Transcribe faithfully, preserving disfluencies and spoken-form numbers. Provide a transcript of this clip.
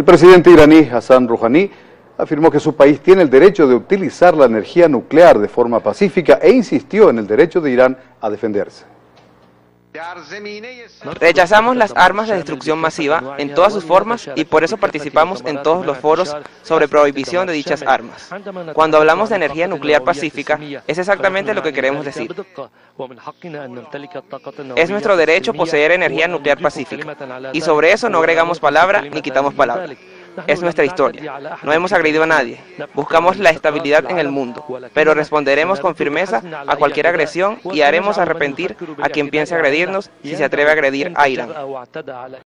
El presidente iraní Hassan Rouhani afirmó que su país tiene el derecho de utilizar la energía nuclear de forma pacífica e insistió en el derecho de Irán a defenderse. Rechazamos las armas de destrucción masiva en todas sus formas y por eso participamos en todos los foros sobre prohibición de dichas armas. Cuando hablamos de energía nuclear pacífica, es exactamente lo que queremos decir. Es nuestro derecho poseer energía nuclear pacífica y sobre eso no agregamos palabra ni quitamos palabra. Es nuestra historia. No hemos agredido a nadie. Buscamos la estabilidad en el mundo, pero responderemos con firmeza a cualquier agresión y haremos arrepentir a quien piense agredirnos si se atreve a agredir a Irán.